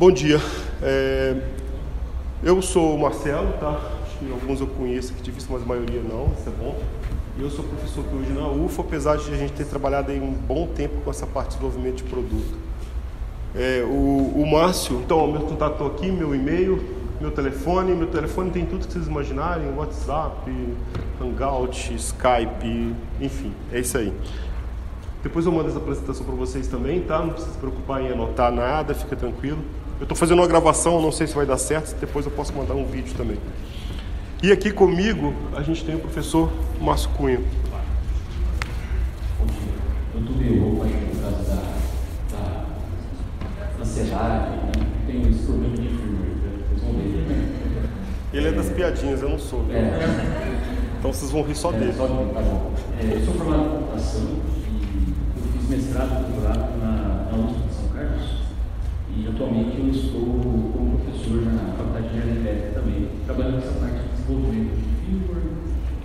Bom dia, eu sou o Marcelo, tá? Acho que alguns eu conheço aqui de vista, mas a maioria não, isso é bom. Eu sou professor aqui hoje na UFO, apesar de a gente ter trabalhado aí um bom tempo com essa parte de desenvolvimento de produto. O Márcio, então, meu contato aqui, meu e-mail, meu telefone tem tudo que vocês imaginarem, WhatsApp, Hangout, Skype, enfim, é isso aí. Depois eu mando essa apresentação para vocês também, tá? Não precisa se preocupar em anotar nada, fica tranquilo. Eu estou fazendo uma gravação, não sei se vai dar certo, depois eu posso mandar um vídeo também. E aqui comigo a gente tem o professor Márcio Cunha. Bom dia. Eu estou meio louco aí por causa da ansiedade, né? Tenho esse problema de firmware, vocês vão ver. Ele é das piadinhas, eu não sou. Então vocês vão rir só dele. Só de mim, tá bom. Eu sou formado em computação e eu fiz mestrado e doutorado na USP de São Carlos. E atualmente eu estou como professor na Faculdade de Engenharia Elétrica também, trabalhando nessa parte de desenvolvimento de firmware,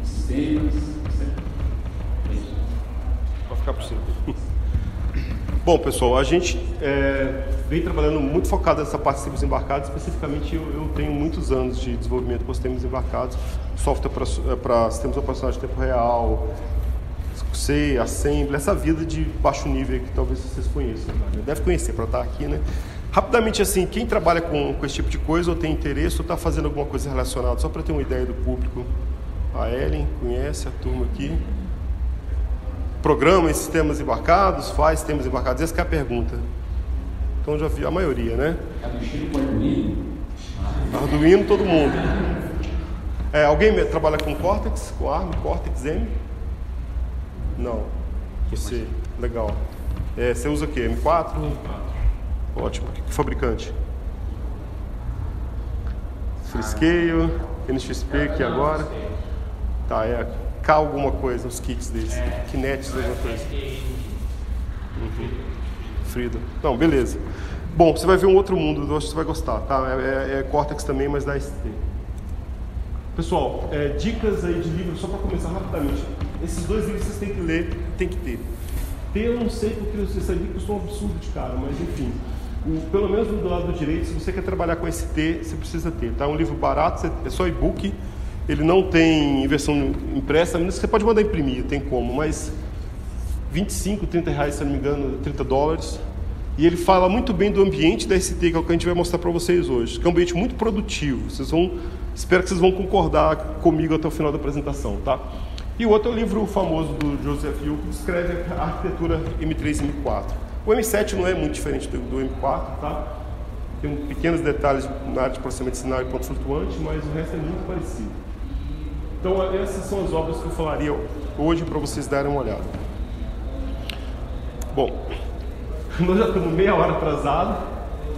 sistemas, etc. É isso. Pode ficar por cima. Bom, pessoal, a gente vem trabalhando muito focado nessa parte de sistemas embarcados. Especificamente, eu tenho muitos anos de desenvolvimento com sistemas embarcados, software para sistemas operacionais de tempo real, C, assembly, essa vida de baixo nível que talvez vocês conheçam. Deve conhecer para estar aqui, né? Rapidamente, assim, quem trabalha com esse tipo de coisa ou tem interesse ou está fazendo alguma coisa relacionada, só para ter uma ideia do público. A Ellen conhece a turma aqui. Programa em sistemas embarcados, faz sistemas embarcados. Essa que é a pergunta. Então já vi a maioria, né? Arduino, todo mundo. Alguém trabalha com Cortex, com ARM, Cortex-M? Não. Você, legal. Você usa o quê? M4? Ótimo. Que fabricante? Freescale, NXP aqui agora. Tá, K alguma coisa, os kits deles. Kinetics, alguma coisa. Frida. Não, beleza. Bom, você vai ver um outro mundo, eu acho que você vai gostar, tá? É Cortex também, mas da ST. Pessoal, dicas aí de livro, só para começar rapidamente. Esses dois livros vocês têm que ler, tem que ter. Eu não sei porque esses livros são um absurdo de cara, mas enfim. Pelo menos do lado direito, se você quer trabalhar com ST, você precisa ter. Tá? É um livro barato, é só e-book, ele não tem versão impressa, você pode mandar imprimir, tem como, mas R$25, R$30, se não me engano, $30. E ele fala muito bem do ambiente da ST, que é o que a gente vai mostrar para vocês hoje, que é um ambiente muito produtivo. Espero que vocês vão concordar comigo até o final da apresentação, tá? E o outro é o livro famoso do Joseph Yu, que descreve a arquitetura M3 e M4. O M7 não é muito diferente do M4, tá? Tem pequenos detalhes na área de processamento de sinal e ponto flutuante, mas o resto é muito parecido. Então, essas são as obras que eu falaria hoje para vocês darem uma olhada. Bom, nós já estamos meia hora atrasado,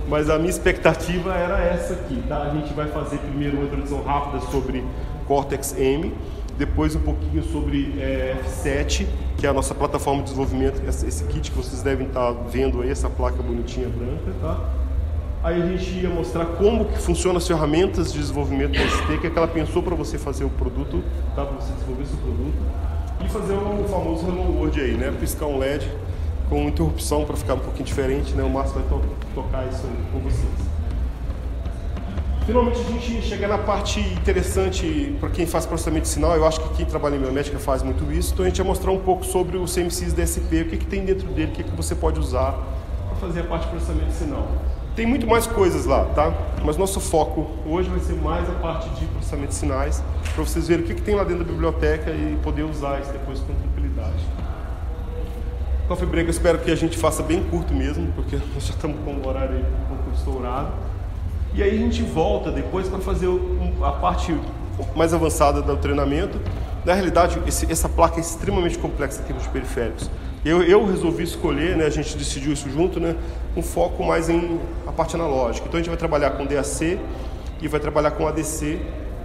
mas a minha expectativa era essa aqui, tá? A gente vai fazer primeiro uma introdução rápida sobre Cortex-M, depois um pouquinho sobre F7, que é a nossa plataforma de desenvolvimento, esse kit que vocês devem estar vendo aí, essa placa bonitinha branca, tá? Aí a gente ia mostrar como que funcionam as ferramentas de desenvolvimento da ST, que é que ela pensou para você fazer o produto, tá? Para você desenvolver esse produto e fazer o famoso Hello World aí, né? Piscar um LED com interrupção para ficar um pouquinho diferente, né? O Márcio vai tocar isso com vocês. Finalmente a gente chega na parte interessante para quem faz processamento de sinal. Eu acho que quem trabalha em biométrica faz muito isso. Então a gente vai mostrar um pouco sobre os CMCs da SP, o que tem dentro dele, o que você pode usar para fazer a parte de processamento de sinal. Tem muito mais coisas lá, tá? Mas nosso foco hoje vai ser mais a parte de processamento de sinais, para vocês verem o que tem lá dentro da biblioteca e poder usar isso depois com tranquilidade. Coffee Break, eu espero que a gente faça bem curto mesmo, porque nós já estamos com o horário um pouco estourado. E aí a gente volta depois para fazer a parte mais avançada do treinamento. Na realidade, essa placa é extremamente complexa em termos de periféricos. Eu resolvi escolher, né, a gente decidiu isso junto, né, um foco mais em a parte analógica. Então a gente vai trabalhar com DAC e vai trabalhar com ADC,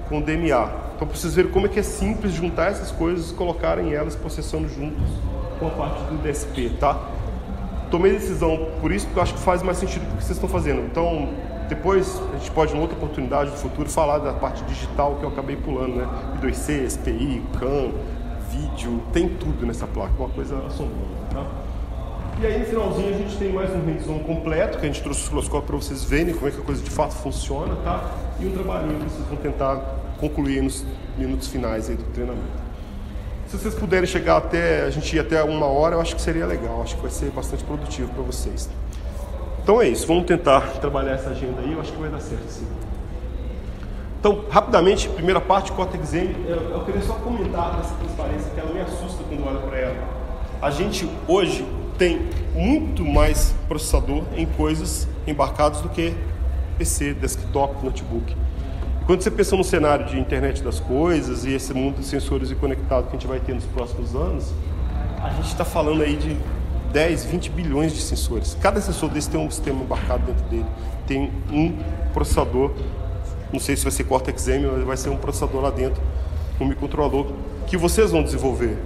com DMA. Então para vocês verem como é que é simples juntar essas coisas e colocarem elas processando juntos com a parte do DSP, tá? Tomei decisão por isso, porque eu acho que faz mais sentido do que vocês estão fazendo. Então, depois a gente pode, em outra oportunidade no futuro, falar da parte digital que eu acabei pulando, né? I2C, SPI, CAN, vídeo, tem tudo nessa placa, uma coisa assombrosa, tá? E aí no finalzinho a gente tem mais um rendezão completo, que a gente trouxe o osciloscópio para vocês verem como é que a coisa de fato funciona, tá? E um trabalhinho que vocês vão tentar concluir nos minutos finais aí do treinamento. Se vocês puderem chegar até, a gente ir até 1 hora, eu acho que seria legal, acho que vai ser bastante produtivo para vocês. Então é isso, vamos tentar trabalhar essa agenda aí, eu acho que vai dar certo sim. Então, rapidamente, primeira parte, Cortex-M, eu queria só comentar essa transparência, que ela me assusta quando eu olho para ela. A gente hoje tem muito mais processador em coisas embarcadas do que PC, desktop, notebook. E quando você pensa no cenário de internet das coisas e esse mundo de sensores e conectado que a gente vai ter nos próximos anos, a gente está falando aí de 10, 20 bilhões de sensores. Cada sensor desse tem um sistema embarcado dentro dele, tem um processador. Não sei se vai ser Cortex-M, mas vai ser um processador lá dentro, um microcontrolador que vocês vão desenvolver.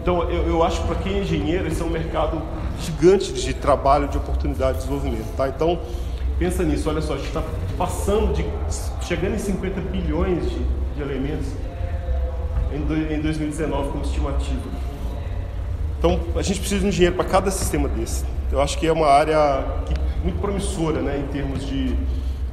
Então, eu acho que para quem é engenheiro, esse é um mercado gigante de trabalho, de oportunidade de desenvolvimento, tá? Então, pensa nisso, olha só, a gente está passando, chegando em 50 bilhões de elementos em 2019 como estimativa. Então, a gente precisa de um engenheiro para cada sistema desse. Eu acho que é uma área muito promissora, né, em termos de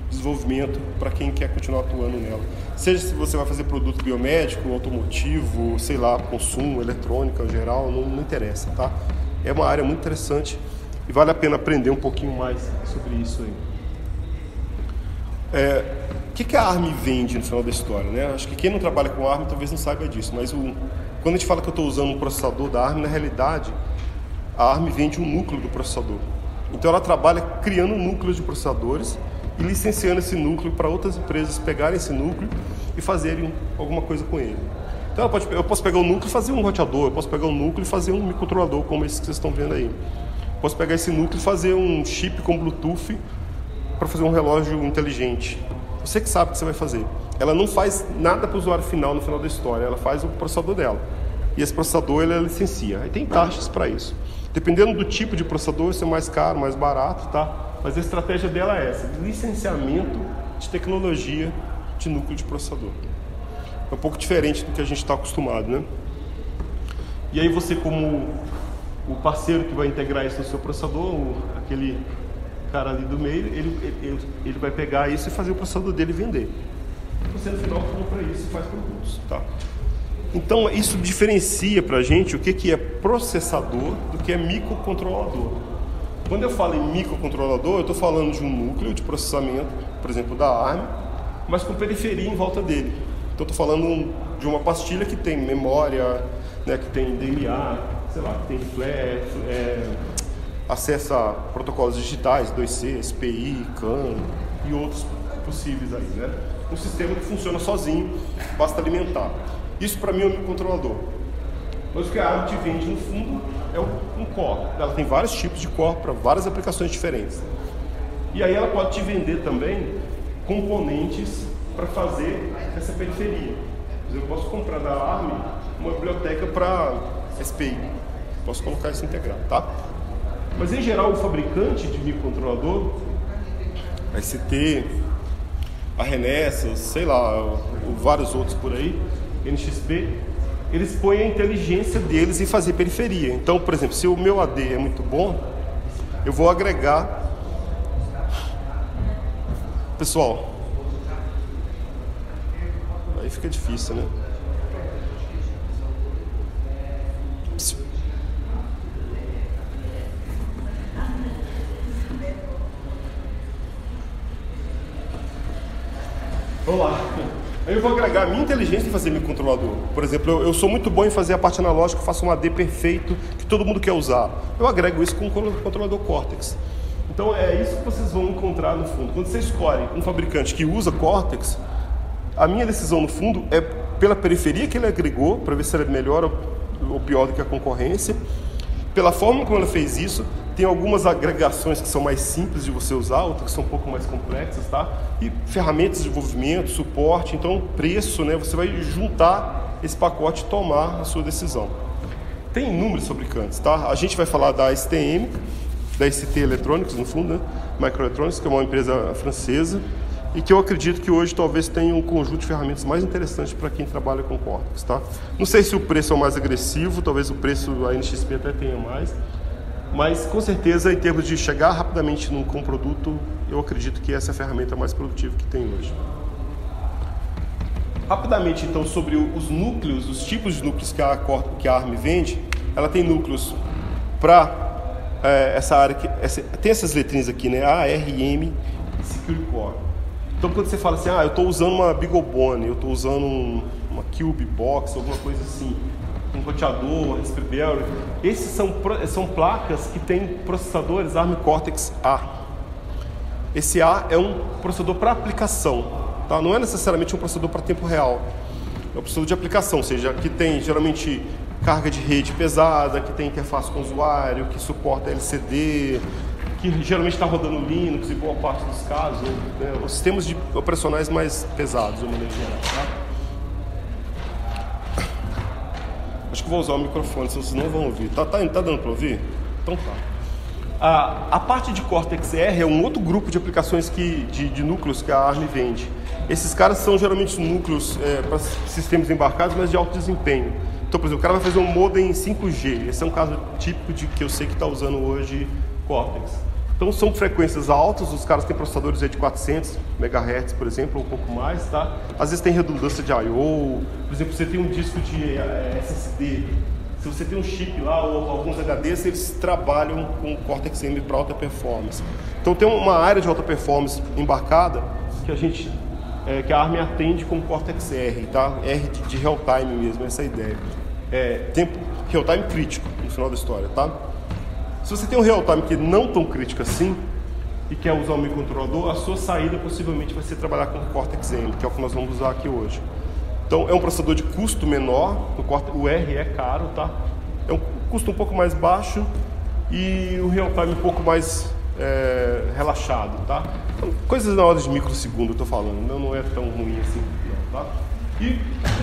desenvolvimento para quem quer continuar atuando nela. Seja se você vai fazer produto biomédico, automotivo, sei lá, consumo, eletrônica em geral, não interessa, tá? É uma área muito interessante e vale a pena aprender um pouquinho mais sobre isso aí. O que a ARM vende no final da história, né? Acho que quem não trabalha com ARM talvez não saiba disso, mas quando a gente fala que eu estou usando um processador da ARM, na realidade, a ARM vende um núcleo do processador. Então ela trabalha criando um núcleo de processadores e licenciando esse núcleo para outras empresas pegarem esse núcleo e fazerem alguma coisa com ele. Então eu posso pegar o núcleo e fazer um roteador, eu posso pegar o núcleo e fazer um microcontrolador como esse que vocês estão vendo aí. Eu posso pegar esse núcleo e fazer um chip com Bluetooth para fazer um relógio inteligente. Você que sabe o que você vai fazer. Ela não faz nada para o usuário final no final da história, ela faz o processador dela. E esse processador ela licencia. Aí tem taxas para isso. Dependendo do tipo de processador, isso é mais caro, mais barato, tá? Mas a estratégia dela é essa, licenciamento de tecnologia de núcleo de processador. É um pouco diferente do que a gente está acostumado, né? E aí você, como o parceiro que vai integrar isso no seu processador, aquele cara ali do meio, ele vai pegar isso e fazer o processador dele e vender. Você, no final, compra isso e faz produtos, tá? Então, isso diferencia pra gente o que é processador do que é microcontrolador. Quando eu falo em microcontrolador, eu estou falando de um núcleo de processamento, por exemplo, da ARM, mas com periferia em volta dele. Então, estou falando de uma pastilha que tem memória, né, que tem DMA, sei lá, que tem flash, acesso a protocolos digitais, I2C, SPI, CAN e outros possíveis aí, né? Um sistema que funciona sozinho, basta alimentar. Isso, para mim, é um microcontrolador. Mas o que a ARM te vende, no fundo, é um core. Ela tem vários tipos de core para várias aplicações diferentes. E aí ela pode te vender também componentes para fazer essa periferia. Por exemplo, eu posso comprar da ARM uma biblioteca para SPI. Posso colocar isso integrado, tá? Mas, em geral, o fabricante de microcontrolador, a ST, a Renesas, sei lá, vários outros por aí, NXP, eles põem a inteligência deles em fazer periferia. Então, por exemplo, se o meu AD é muito bom, eu vou agregar... Pessoal, aí fica difícil, né? Vamos lá. Eu vou agregar a minha inteligência em fazer microcontrolador. Por exemplo, eu sou muito bom em fazer a parte analógica, faço um AD perfeito, que todo mundo quer usar. Eu agrego isso com um controlador Cortex. Então é isso que vocês vão encontrar no fundo. Quando você escolhe um fabricante que usa Cortex, a minha decisão no fundo é pela periferia que ele agregou, para ver se ela é melhor ou pior do que a concorrência. Pela forma como ela fez isso, tem algumas agregações que são mais simples de você usar, outras que são um pouco mais complexas, tá? E ferramentas de desenvolvimento, suporte, então preço, né? Você vai juntar esse pacote e tomar a sua decisão. Tem inúmeros fabricantes, tá? A gente vai falar da STM, da ST Electronics, no fundo, né? Microelectronics, que é uma empresa francesa e que eu acredito que hoje talvez tenha um conjunto de ferramentas mais interessantes para quem trabalha com Cortex, tá? Não sei se o preço é o mais agressivo, talvez o preço da NXP até tenha mais, Mas, com certeza, em termos de chegar rapidamente com um produto, eu acredito que essa é a ferramenta mais produtiva que tem hoje. Rapidamente, então, sobre os núcleos, os tipos de núcleos que a ARM vende. Ela tem núcleos para essa área, tem essas letrinhas aqui, né? A, R, M, Secure Core. Então, quando você fala assim, ah, eu estou usando uma BeagleBone, eu estou usando uma Cube Box, alguma coisa assim, um roteador, Raspberry, esses são placas que têm processadores ARM Cortex-A. Esse A é um processador para aplicação, tá? Não é necessariamente um processador para tempo real, é um processador de aplicação, ou seja, que tem geralmente carga de rede pesada, que tem interface com o usuário, que suporta LCD, que geralmente está rodando Linux em boa parte dos casos, né? Os sistemas operacionais mais pesados, de maneira geral, tá? Acho que vou usar o microfone, senão vocês não vão ouvir. Tá dando para ouvir? Então tá. A parte de Cortex-R é um outro grupo de aplicações de núcleos que a ARM vende. Esses caras são geralmente núcleos para sistemas embarcados, mas de alto desempenho. Então, por exemplo, o cara vai fazer um modem 5G. Esse é um caso típico de que eu sei que está usando hoje Cortex. Então são frequências altas, os caras têm processadores de 400 MHz, por exemplo, ou um pouco mais, tá? Às vezes tem redundância de I/O, por exemplo, você tem um disco de SSD, se você tem um chip lá ou alguns HDs, eles trabalham com Cortex-M para alta performance. Então tem uma área de alta performance embarcada que a ARM atende com Cortex-R, tá? R de real time mesmo, essa é a ideia. Tempo real time crítico no final da história, tá? Se você tem um real-time que não tão crítico assim e quer usar um microcontrolador, a sua saída possivelmente vai ser trabalhar com o Cortex-M, que é o que nós vamos usar aqui hoje. Então é um processador de custo menor, o R é caro, tá? É um custo um pouco mais baixo e o real-time um pouco mais relaxado, tá? Então, coisas na ordem de microsegundo eu tô falando, não é tão ruim assim, não, tá? E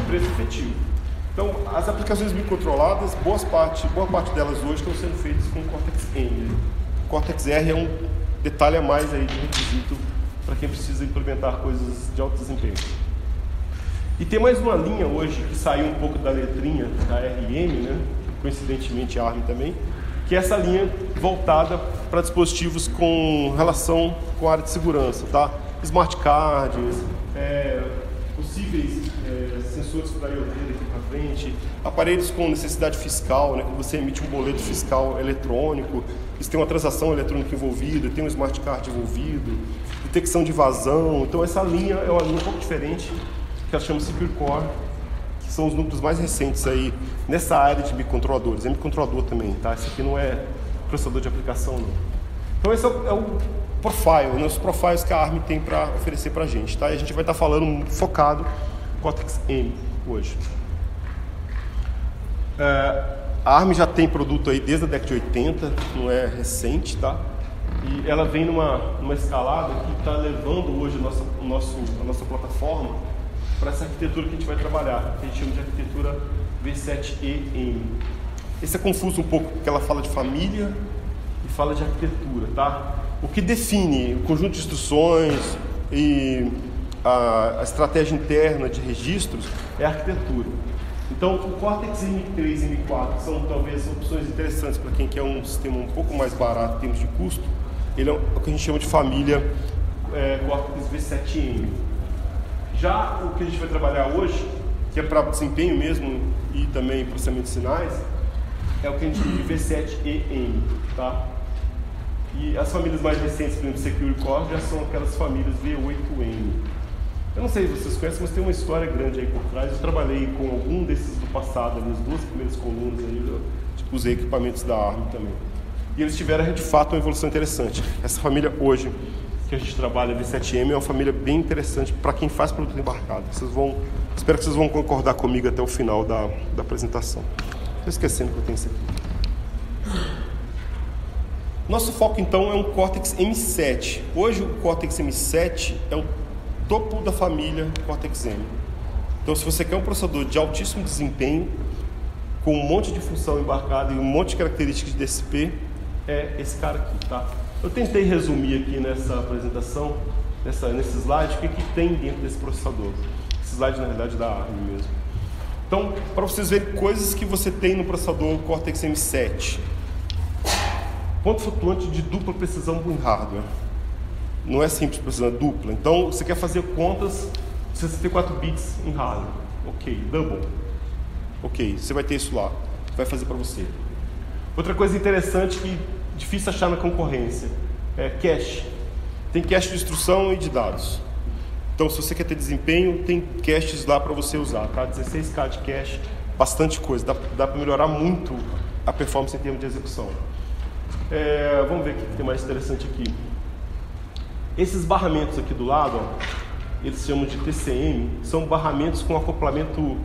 preço efetivo. Então, as aplicações microcontroladas, boa parte delas hoje estão sendo feitas com Cortex-M. Cortex-R é um detalhe a mais aí de requisito para quem precisa implementar coisas de alto desempenho. E tem mais uma linha hoje que saiu um pouco da letrinha da RM, né? Coincidentemente a ARM também, que é essa linha voltada para dispositivos com relação com a área de segurança, tá? Smart cards, possíveis sensores para IoT aqui para frente, aparelhos com necessidade fiscal, né? Quando você emite um boleto fiscal eletrônico, isso tem uma transação eletrônica envolvida, tem um smart card envolvido, detecção de vazão. Então essa linha é uma linha um pouco diferente, que ela chama Secure Core, que são os núcleos mais recentes aí nessa área de microcontroladores. É microcontrolador também, tá? Isso aqui não é processador de aplicação, não. Então esse é o profile, né? Os profiles que a ARM tem para oferecer para a gente, tá? E a gente vai estar falando focado Cortex-M hoje. A ARM já tem produto aí desde a década de 80, não é recente, tá? E ela vem numa escalada que está levando hoje a nossa plataforma para essa arquitetura que a gente vai trabalhar, que a gente chama de arquitetura V7EM. Esse é confuso um pouco, porque ela fala de família e fala de arquitetura, tá? O que define o conjunto de instruções e a estratégia interna de registros é a arquitetura. Então, o Cortex M3 e M4 são talvez opções interessantes para quem quer um sistema um pouco mais barato em termos de custo. Ele é o que a gente chama de família Cortex V7M. Já o que a gente vai trabalhar hoje, que é para desempenho mesmo e também processamento de sinais, é o que a gente chama de V7EM, tá? E as famílias mais recentes, por exemplo, Secure Core, já são aquelas famílias V8EM. Eu não sei se vocês conhecem, mas tem uma história grande aí por trás. Eu trabalhei com algum desses do passado, nas duas primeiras colunas aí, eu usei equipamentos da ARM também. E eles tiveram, de fato, uma evolução interessante. Essa família hoje, que a gente trabalha, V7M, é uma família bem interessante para quem faz produto embarcado. Espero que vocês vão concordar comigo até o final da apresentação. Estou esquecendo que eu tenho isso aqui. Nosso foco, então, é um Cortex M7. Hoje, o Cortex M7 é o topo da família Cortex-M. Então, se você quer um processador de altíssimo desempenho, com um monte de função embarcada e um monte de características de DSP, é esse cara aqui, tá? Eu tentei resumir aqui nessa apresentação, nesse slide, o que tem dentro desse processador. Esse slide, na verdade, é da ARM mesmo. Então, para vocês verem coisas que você tem no processador Cortex M7. Ponto flutuante de dupla precisão em hardware. Não é simples precisão, é dupla. Então, você quer fazer contas 64 bits em hardware. Ok, double. Ok, você vai ter isso lá. Vai fazer para você. Outra coisa interessante que é difícil achar na concorrência é cache. Tem cache de instrução e de dados. Então, se você quer ter desempenho, tem caches lá para você usar, tá? 16K de cache, bastante coisa. Dá para melhorar muito a performance em termos de execução. É, vamos ver o que tem mais interessante aqui. Esses barramentos aqui do lado, ó, eles chamam de TCM, são barramentos com acoplamento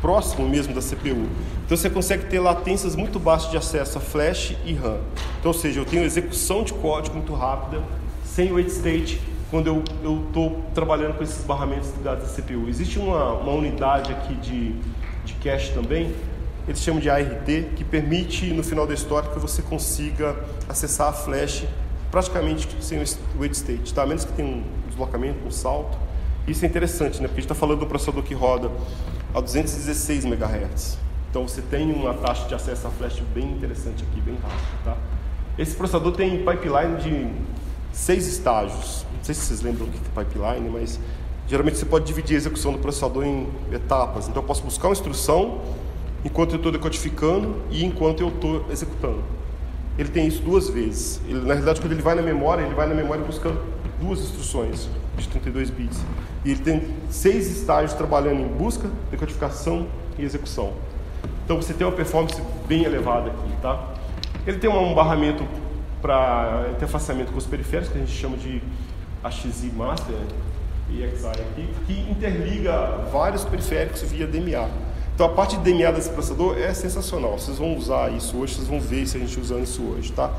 próximo mesmo da CPU. Então, você consegue ter latências muito baixas de acesso a flash e RAM. Então, ou seja, eu tenho execução de código muito rápida, sem wait state, quando eu estou trabalhando com esses barramentos ligados à CPU. Existe uma unidade aqui de cache também, eles chamam de ART, que permite, no final da história, que você consiga acessar a flash praticamente sem o wait state, tá? A menos que tenha um deslocamento, um salto. Isso é interessante, né? Porque a gente está falando de um processador que roda a 216 MHz. Então você tem uma taxa de acesso à flash bem interessante aqui, bem rápida, tá? Esse processador tem pipeline de 6 estágios. Não sei se vocês lembram o que é pipeline, mas geralmente você pode dividir a execução do processador em etapas. Então eu posso buscar uma instrução enquanto eu estou decodificando e enquanto eu estou executando. Ele tem isso duas vezes. Ele, na realidade, quando ele vai na memória buscando duas instruções de 32 bits. E ele tem 6 estágios trabalhando em busca, decodificação e execução. Então você tem uma performance bem elevada aqui, tá? Ele tem um barramento para interfaceamento com os periféricos, que a gente chama de AXI Master e XI aqui, que interliga vários periféricos via DMA. Então a parte de DMA desse processador é sensacional. Vocês vão usar isso hoje, vocês vão ver se a gente usando isso hoje, tá?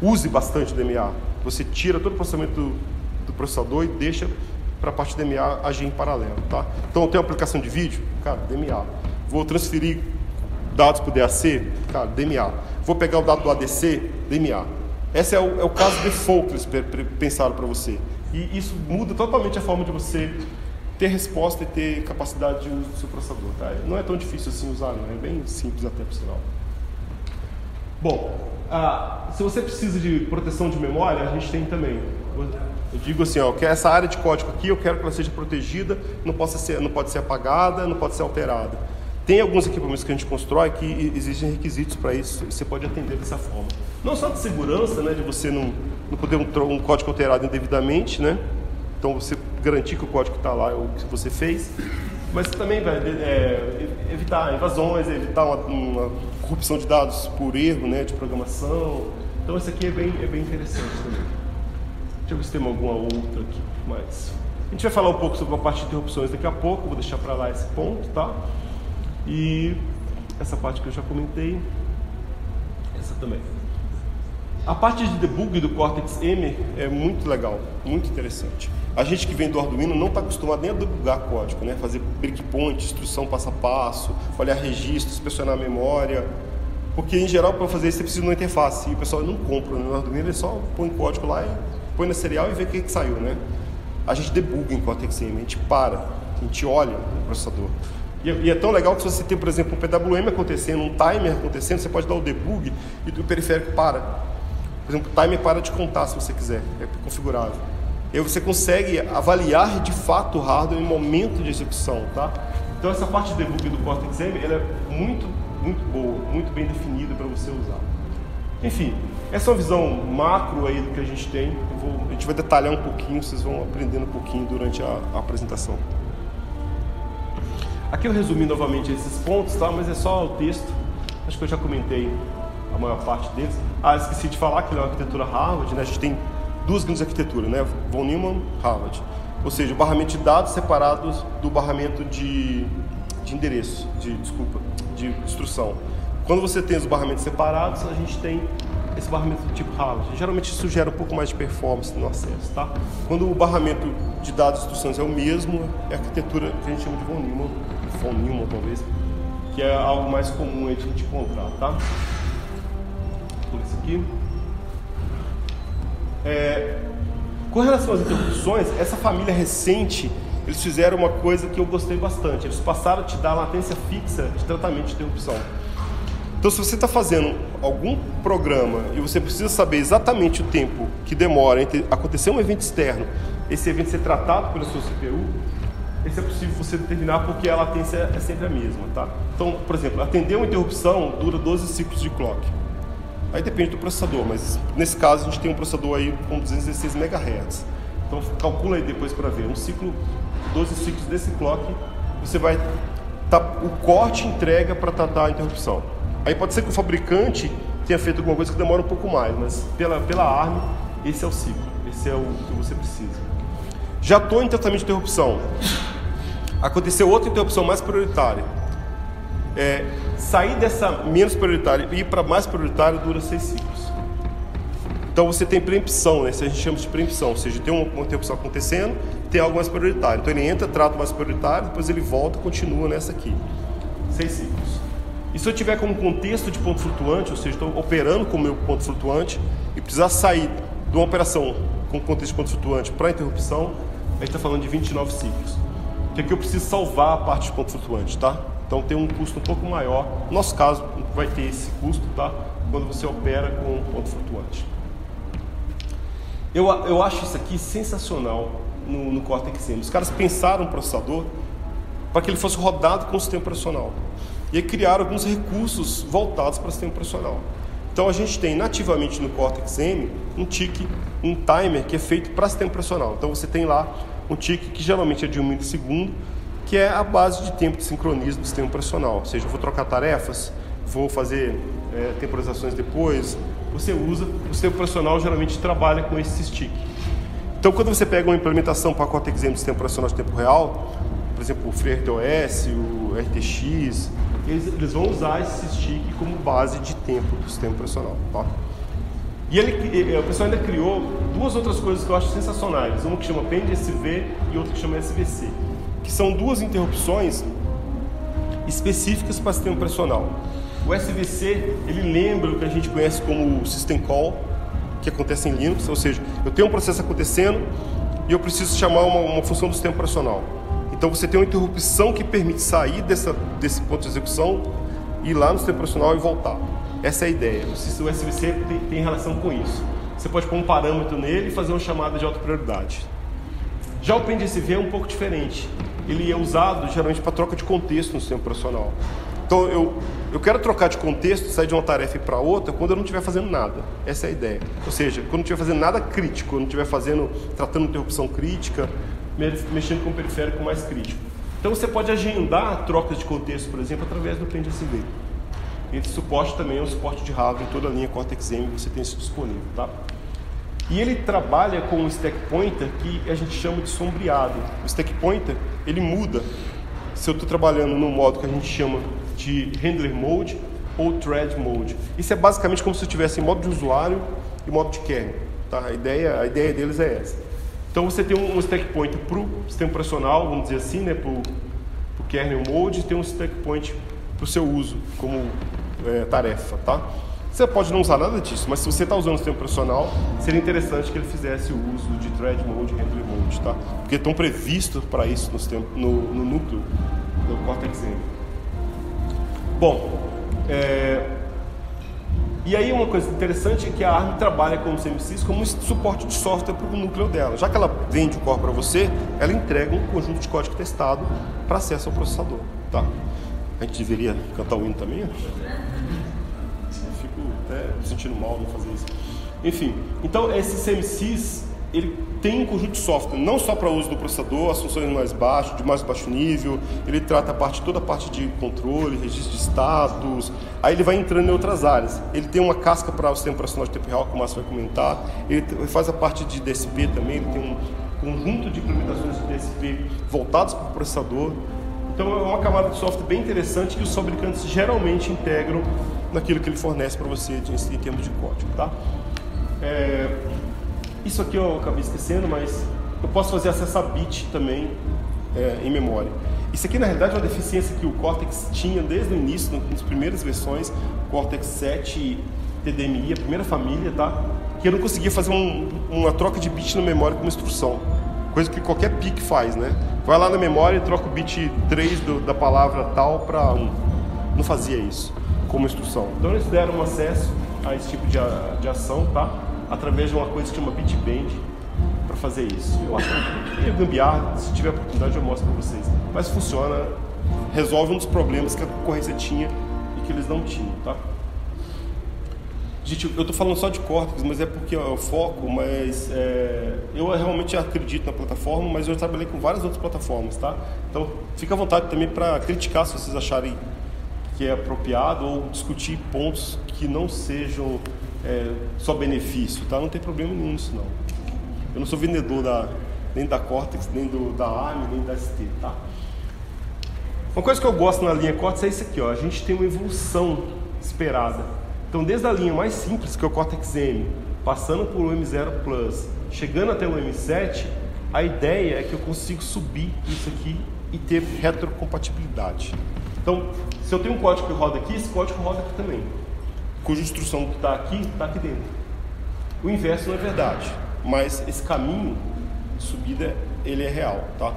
Use bastante DMA. Você tira todo o processamento do processador e deixa para a parte de DMA agir em paralelo, tá? Então eu tenho uma aplicação de vídeo, cara, DMA. Vou transferir dados para o DAC, cara, DMA. Vou pegar o dado do ADC, DMA. Esse é o caso default que eles pensaram para você. E isso muda totalmente a forma de você ter resposta e ter capacidade de uso do seu processador, tá? Não é tão difícil assim usar, não. É bem simples até, por sinal. Bom, se você precisa de proteção de memória, a gente tem também. Eu digo assim, ó, que essa área de código aqui, eu quero que ela seja protegida, não pode ser apagada, não pode ser alterada. Tem alguns equipamentos que a gente constrói que existem requisitos para isso e você pode atender dessa forma. Não só de segurança, né, de você não poder um código alterado indevidamente, né? Então você garantir que o código está lá, o que você fez, mas você também vai evitar invasões, evitar uma corrupção de dados por erro, né, de programação. Então isso aqui é bem interessante também. Deixa eu ver se tem alguma outra aqui mais. A gente vai falar um pouco sobre a parte de interrupções daqui a pouco, vou deixar para lá esse ponto, tá? E essa parte que eu já comentei, essa também. A parte de debug do Cortex-M é muito legal, muito interessante. A gente que vem do Arduino não está acostumado nem a debugar código, né? Fazer breakpoint, instrução passo a passo, olhar registros, inspecionar a memória. Porque, em geral, para fazer isso você precisa de uma interface. E o pessoal não compra, né? No Arduino ele só põe código lá, e põe na serial e vê o que saiu, né? A gente debuga em Cortex-M, a gente para, a gente olha o processador. E é tão legal que se você tem, por exemplo, um PWM acontecendo, um timer acontecendo, você pode dar o debug e o periférico para. Por exemplo, o timer para de contar se você quiser, é configurável. E aí você consegue avaliar de fato o hardware em momento de execução, tá? Então essa parte de debug do Cortex-M, ela é muito, muito boa, muito bem definida para você usar. Enfim, essa é uma visão macro aí do que a gente tem. A gente vai detalhar um pouquinho, vocês vão aprendendo um pouquinho durante a apresentação. Aqui eu resumi novamente esses pontos, tá? Mas é só o texto, acho que eu já comentei a maior parte deles. Esqueci de falar que ele é uma arquitetura Harvard, né? A gente tem duas grandes arquiteturas, né? Von Neumann, Harvard. Ou seja, o barramento de dados separados do barramento de endereço, de instrução. Quando você tem os barramentos separados, a gente tem esse barramento do tipo Harvard. Geralmente isso gera um pouco mais de performance no acesso, tá? Quando o barramento de dados e instruções é o mesmo, é a arquitetura que a gente chama de Von Neumann talvez, que é algo mais comum a gente encontrar, tá? Por isso aqui. Com relação às interrupções, essa família recente, eles fizeram uma coisa que eu gostei bastante. Eles passaram a te dar latência fixa de tratamento de interrupção. Então, se você está fazendo algum programa e você precisa saber exatamente o tempo que demora entre acontecer um evento externo, esse evento ser tratado pelo seu CPU, esse é possível você determinar porque a latência é sempre a mesma, tá? Então, por exemplo, atender uma interrupção dura 12 ciclos de clock. Aí depende do processador, mas nesse caso a gente tem um processador aí com 216 MHz. Então calcula aí depois para ver, um ciclo, 12 ciclos desse clock, você vai o corte entrega para tratar a interrupção. Aí pode ser que o fabricante tenha feito alguma coisa que demora um pouco mais, mas pela ARM, esse é o ciclo, esse é o que você precisa. Já estou em tratamento de interrupção. Aconteceu outra interrupção mais prioritária. Sair dessa menos prioritária e ir para mais prioritária dura 6 ciclos. Então você tem preempção, né? Isso a gente chama de preempção, ou seja, tem uma interrupção acontecendo, tem algo mais prioritário. Então ele entra, trata o mais prioritário, depois ele volta e continua nessa aqui. 6 ciclos. E se eu tiver como contexto de ponto flutuante, ou seja, estou operando com o meu ponto flutuante e precisar sair de uma operação com contexto de ponto flutuante para interrupção, a gente está falando de 29 ciclos. Que aqui eu preciso salvar a parte de ponto flutuante, tá? Então tem um custo um pouco maior. No nosso caso, vai ter esse custo, tá? Quando você opera com ponto flutuante. Eu acho isso aqui sensacional no Cortex-M. Os caras pensaram um processador para que ele fosse rodado com o sistema operacional. E aí criaram alguns recursos voltados para o sistema operacional. Então a gente tem nativamente no Cortex-M um tick, um timer que é feito para sistema operacional. Então você tem lá um tick que geralmente é de 1 milissegundo, que é a base de tempo de sincronismo do sistema operacional. Ou seja, eu vou trocar tarefas, vou fazer temporizações depois. Você usa, o sistema operacional geralmente trabalha com esse stick. Então quando você pega uma implementação para Cortex-M do sistema operacional de tempo real, por exemplo, o FreeRTOS, o RTX, eles vão usar esse stick como base de tempo do sistema operacional, tá? E o pessoal ainda criou duas outras coisas que eu acho sensacionais, uma que chama PENDSV e outra que chama SVC, que são duas interrupções específicas para sistema operacional. O SVC, ele lembra o que a gente conhece como System Call, que acontece em Linux, ou seja, eu tenho um processo acontecendo e eu preciso chamar uma função do sistema operacional. Então você tem uma interrupção que permite sair desse ponto de execução, ir lá no sistema operacional e voltar. Essa é a ideia. O SVC tem relação com isso. Você pode pôr um parâmetro nele e fazer uma chamada de alta prioridade. Já o PENDSV é um pouco diferente. Ele é usado geralmente para troca de contexto no sistema operacional. Então eu quero trocar de contexto, sair de uma tarefa para outra quando eu não estiver fazendo nada. Essa é a ideia. Ou seja, quando eu não estiver fazendo nada crítico, eu não estiver tratando interrupção crítica, mexendo com o periférico mais crítico. Então você pode agendar trocas de contexto, por exemplo, através do PENDSV. Esse suporte também é um suporte de Harvard em toda a linha Cortex-M, você tem isso disponível, tá? E ele trabalha com um stack pointer que a gente chama de sombreado. O stack pointer, ele muda. Se eu estou trabalhando no modo que a gente chama de handler mode ou thread mode. Isso é basicamente como se eu estivesse em modo de usuário e modo de kernel, tá? A ideia deles é essa. Então você tem um stack pointer para o sistema operacional, vamos dizer assim, né? Para o kernel mode, e tem um stack pointer para o seu uso como tarefa, tá? Você pode não usar nada disso, mas se você está usando o sistema operacional, seria interessante que ele fizesse o uso de thread mode e handler mode, tá? Porque estão previstos para isso no núcleo do Cortex-M. Bom, e aí uma coisa interessante é que a ARM trabalha com os MCs como um suporte de software para o núcleo dela. Já que ela vende o core para você, ela entrega um conjunto de código testado para acesso ao processador, tá? A gente deveria cantar o hino também, né? Fico até me sentindo mal não fazer isso. Enfim, então esses CMCs, ele tem um conjunto de software, não só para uso do processador, as funções mais baixas, de mais baixo nível, ele trata toda a parte de controle, registro de status, aí ele vai entrando em outras áreas. Ele tem uma casca para o sistema operacional de tempo real, como o Márcio vai comentar, ele faz a parte de DSP também, ele tem um conjunto de implementações de DSP voltados para o processador. Então é uma camada de software bem interessante que os fabricantes geralmente integram naquilo que ele fornece para você em termos de código, tá? Isso aqui eu acabei esquecendo, mas eu posso fazer acesso a bit também em memória. Isso aqui na realidade é uma deficiência que o Cortex tinha desde o início, nas primeiras versões, Cortex-7 TDMI, a primeira família, tá? Que eu não conseguia fazer uma troca de bit na memória com uma instrução. Coisa que qualquer PIC faz, né? Vai lá na memória e troca o bit 3 da palavra tal para 1. Não fazia isso. como instrução. Então eles deram acesso a esse tipo de ação, tá? Através de uma coisa que chama bitband para fazer isso. Eu acho que é gambiarra, se tiver oportunidade eu mostro para vocês. Mas funciona, resolve um dos problemas que a concorrência tinha e que eles não tinham, tá? Gente, eu estou falando só de Cortex, mas é porque é o foco, mas eu realmente acredito na plataforma, mas eu trabalhei com várias outras plataformas, tá? Então, fica à vontade também para criticar se vocês acharem que é apropriado ou discutir pontos que não sejam só benefício, tá? Não tem problema nenhum nisso, não. Eu não sou vendedor nem da Cortex, nem da ARM, nem da ST, tá? Uma coisa que eu gosto na linha Cortex é isso aqui, ó. A gente tem uma evolução esperada. Então, desde a linha mais simples, que é o Cortex-M, passando por o M0 Plus, chegando até o M7, a ideia é que eu consigo subir isso aqui e ter retrocompatibilidade. Então, se eu tenho um código que roda aqui, esse código roda aqui também, cuja instrução que está aqui dentro. O inverso não é verdade, mas esse caminho de subida, ele é real, tá?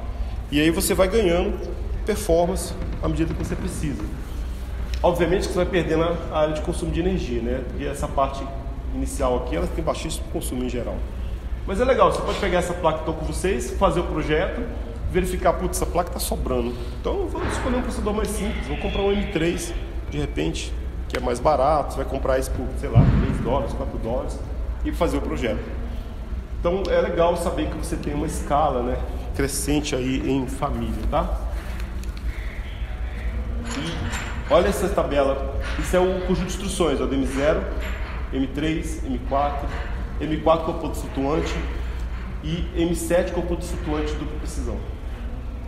E aí você vai ganhando performance à medida que você precisa. Obviamente que você vai perder na área de consumo de energia, né? Porque essa parte inicial aqui, ela tem baixíssimo consumo em geral. Mas é legal, você pode pegar essa placa que estou com vocês, fazer o projeto, verificar, putz, essa placa está sobrando. Então eu vou escolher um processador mais simples, vou comprar um M3, de repente, que é mais barato, você vai comprar isso por, sei lá, $3, $4 e fazer o projeto. Então é legal saber que você tem uma escala, né, crescente aí em família, tá? Olha essa tabela, isso é o conjunto de instruções, ó, do M0, M3, M4, M4 com ponto flutuante e M7 com ponto flutuante dupla precisão.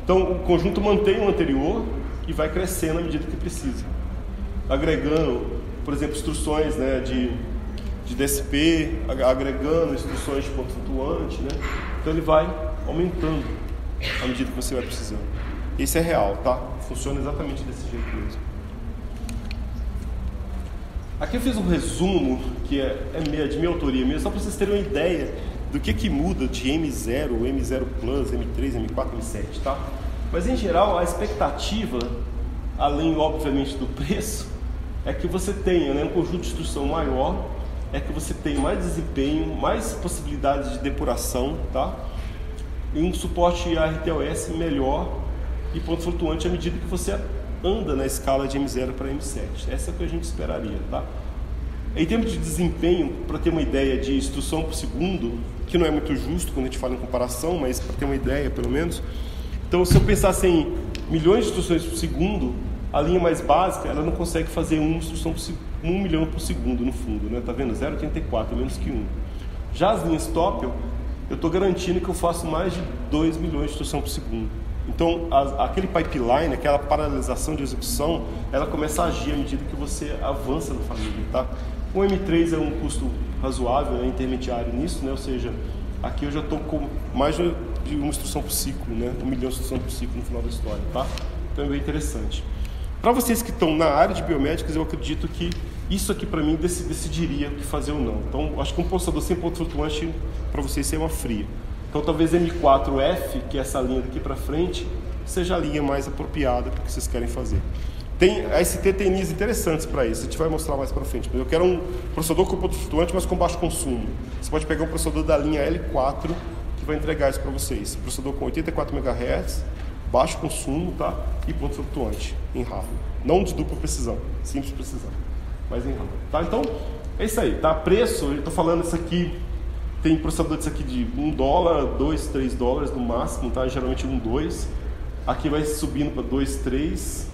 Então o conjunto mantém o anterior e vai crescendo à medida que precisa, agregando, por exemplo, instruções, né, de DSP, agregando instruções de ponto flutuante, né? Então ele vai aumentando à medida que você vai precisando. Isso é real, tá? Funciona exatamente desse jeito mesmo. Aqui eu fiz um resumo, que é de minha autoria mesmo, só para vocês terem uma ideia do que muda de M0, M0 Plus, M3, M4, M7, tá? Mas em geral, a expectativa, além obviamente do preço, é que você tenha, né, um conjunto de instrução maior, é que você tenha mais desempenho, mais possibilidades de depuração, tá? E um suporte a RTOS melhor e ponto flutuante à medida que você anda na escala de M0 para M7. Essa é o que a gente esperaria, tá? Em termos de desempenho, para ter uma ideia de instrução por segundo, que não é muito justo quando a gente fala em comparação, mas para ter uma ideia, pelo menos. Então, se eu pensasse em milhões de instruções por segundo, a linha mais básica, ela não consegue fazer uma instrução por segundo, 1 milhão por segundo, no fundo, né? Tá vendo? 0,84, menos que 1. Já as linhas Topel, eu estou garantindo que eu faço mais de 2 milhões de instrução por segundo. Então, aquele pipeline, aquela paralisação de execução, ela começa a agir à medida que você avança na família, tá? O M3 é um custo razoável, é intermediário nisso, né? Ou seja, aqui eu já estou com mais de uma instrução por ciclo, né? 1 milhão de instruções por ciclo no final da história, tá? Então é bem interessante. Para vocês que estão na área de biomédicas, eu acredito que isso aqui para mim decidiria o que fazer ou não. Então, acho que um processador sem ponto flutuante para vocês é uma fria. Então talvez M4F, que é essa linha daqui para frente, seja a linha mais apropriada para o que vocês querem fazer. A ST tem linhas interessantes para isso, a gente vai mostrar mais para frente. Mas eu quero um processador com ponto flutuante, mas com baixo consumo. Você pode pegar um processador da linha L4, que vai entregar isso para vocês. Processador com 84 MHz, baixo consumo, tá? E ponto flutuante em Harvard. Não de dupla precisão, simples precisão, mas em Harvard. Tá? Então é isso aí, tá? Preço, eu estou falando isso aqui. Tem processador disso aqui de $1, $2, $3 no máximo, tá? Geralmente 1, 2. Aqui vai subindo para 2, 3,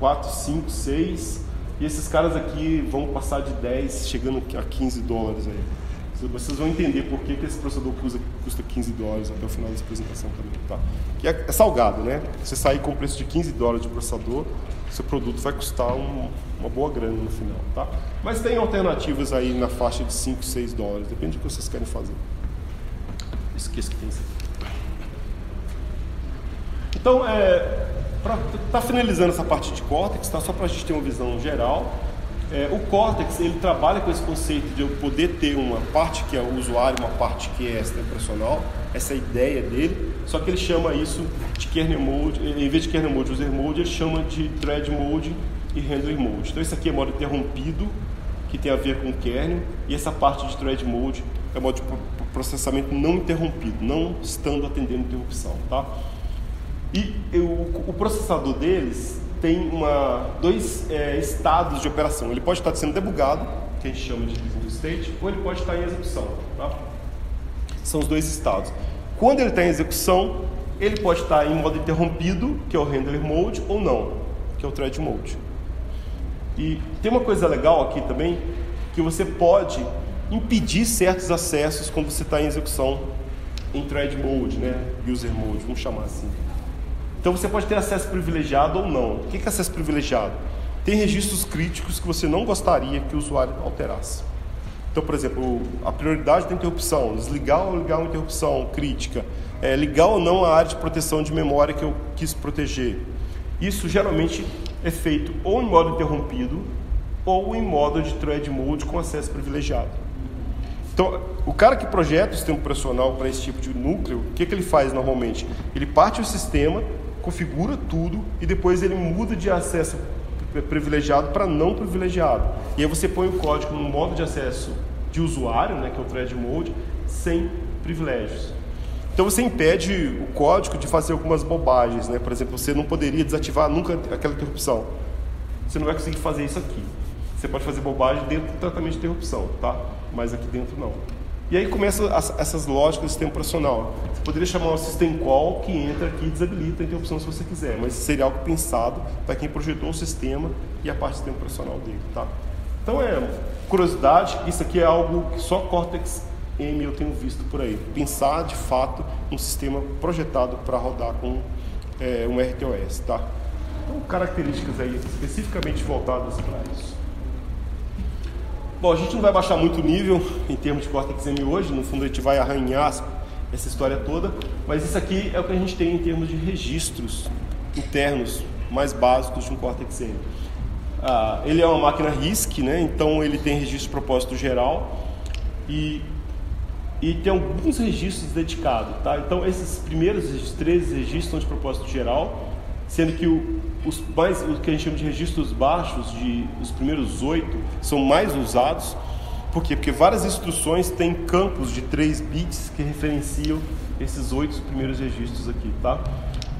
4, 5, 6. E esses caras aqui vão passar de 10, chegando a $15 aí. Vocês vão entender por que esse processador custa $15 até o final dessa apresentação também, tá? Que é salgado, né? Você sair com o preço de $15 de processador, seu produto vai custar uma boa grana no final, tá? Mas tem alternativas aí na faixa de $5, $6, depende do que vocês querem fazer. Esqueço que tem isso aqui. Então, tá finalizando essa parte de Cortex, tá? Só para a gente ter uma visão geral. O Cortex, ele trabalha com esse conceito de eu poder ter uma parte que é o usuário, uma parte que é extraoperacional, essa é a ideia dele, só que ele chama isso de kernel mode, em vez de kernel mode, user mode, ele chama de thread mode e render mode. Então, isso aqui é modo interrompido, que tem a ver com o kernel, e essa parte de thread mode é modo de processamento não interrompido, não estando atendendo interrupção, tá? E o processador deles tem dois estados de operação. Ele pode estar sendo debugado, que a gente chama de living state, ou ele pode estar em execução, tá? São os dois estados. Quando ele está em execução, ele pode estar em modo interrompido, que é o handler mode, ou não, que é o thread mode. E tem uma coisa legal aqui também, que você pode impedir certos acessos quando você está em execução em thread mode, né? User mode, vamos chamar assim. Então você pode ter acesso privilegiado ou não. O que é acesso privilegiado? Tem registros críticos que você não gostaria que o usuário alterasse. Então, por exemplo, a prioridade da interrupção, desligar ou ligar uma interrupção crítica, ligar ou não a área de proteção de memória que eu quis proteger. Isso geralmente é feito ou em modo interrompido ou em modo de thread mode com acesso privilegiado. Então, o cara que projeta o sistema operacional para esse tipo de núcleo, o que ele faz normalmente? Ele parte o sistema, configura tudo e depois ele muda de acesso privilegiado para não privilegiado. E aí você põe o código no modo de acesso de usuário, né, que é o thread mode, sem privilégios. Então você impede o código de fazer algumas bobagens, né? Por exemplo, você não poderia desativar nunca aquela interrupção. Você não vai conseguir fazer isso aqui. Você pode fazer bobagem dentro do tratamento de interrupção, tá? Mas aqui dentro não. E aí começam essas lógicas do sistema operacional. Você poderia chamar um system call que entra aqui e desabilita a interrupção se você quiser, mas seria algo pensado para quem projetou o sistema e a parte do sistema operacional dele, tá? Então é curiosidade, isso aqui é algo que só Cortex-M eu tenho visto por aí. Pensar, de fato, um sistema projetado para rodar com um RTOS, tá? Então, características aí especificamente voltadas para isso. Bom, a gente não vai baixar muito o nível em termos de Cortex-M hoje, no fundo a gente vai arranhar essa história toda, mas isso aqui é o que a gente tem em termos de registros internos mais básicos de um Cortex-M. Ele é uma máquina RISC, né? Então ele tem registro de propósito geral e tem alguns registros dedicados, tá? Então esses primeiros 13 registros são de propósito geral, sendo que o que a gente chama de registros baixos, os primeiros 8, são mais usados. Por quê? Porque várias instruções têm campos de 3 bits que referenciam esses 8 primeiros registros aqui, tá?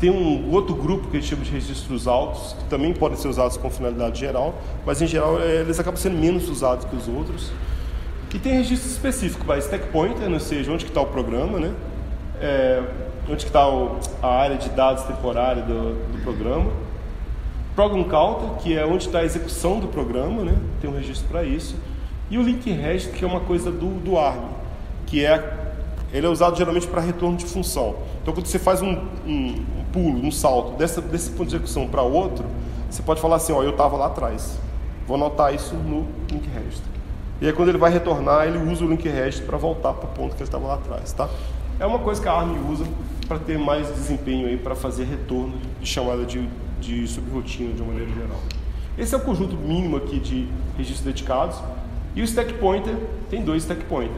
Tem um outro grupo que a gente chama de registros altos, que também podem ser usados com finalidade geral, mas em geral eles acabam sendo menos usados que os outros. E tem registro específico, mas stack pointer, ou seja, onde que está o programa, né? Onde que está a área de dados temporária do programa. Program counter, que é onde está a execução do programa, né? Tem um registro para isso. E o link registro, que é uma coisa do ARM, que ele é usado geralmente para retorno de função. Então, quando você faz um pulo, um salto desse ponto de execução para outro, você pode falar assim, ó, eu estava lá atrás. Vou anotar isso no link registro. E aí, quando ele vai retornar, ele usa o link registro para voltar para o ponto que ele estava lá atrás, tá? É uma coisa que a ARM usa para ter mais desempenho aí, para fazer retorno de chamada de subrotina de uma maneira geral. Esse é o conjunto mínimo aqui de registros dedicados. E o stack pointer, tem 2 stack pointer,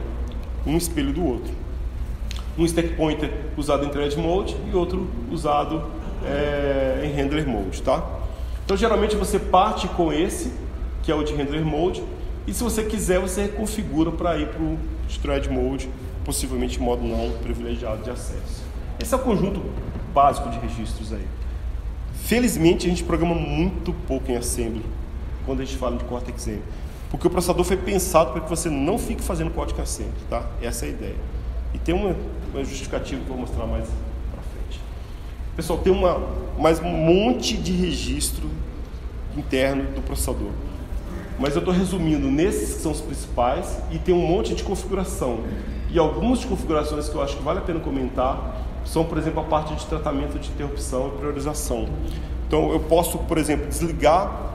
um espelho do outro. Um stack pointer usado em thread mode e outro usado em handler mode, tá? Então geralmente você parte com esse, que é o de handler mode, e se você quiser você reconfigura para ir para o thread mode, possivelmente em modo não privilegiado de acesso. Esse é o conjunto básico de registros aí. Felizmente a gente programa muito pouco em assembly quando a gente fala de Cortex-M, porque o processador foi pensado para que você não fique fazendo código em assembly, tá? Essa é a ideia. E tem uma justificativa que eu vou mostrar mais para frente. Pessoal, tem mais um monte de registro interno do processador, mas eu estou resumindo nesses que são os principais, e tem um monte de configuração. E algumas de configurações que eu acho que vale a pena comentar são, por exemplo, a parte de tratamento de interrupção e priorização. Então, eu posso, por exemplo, desligar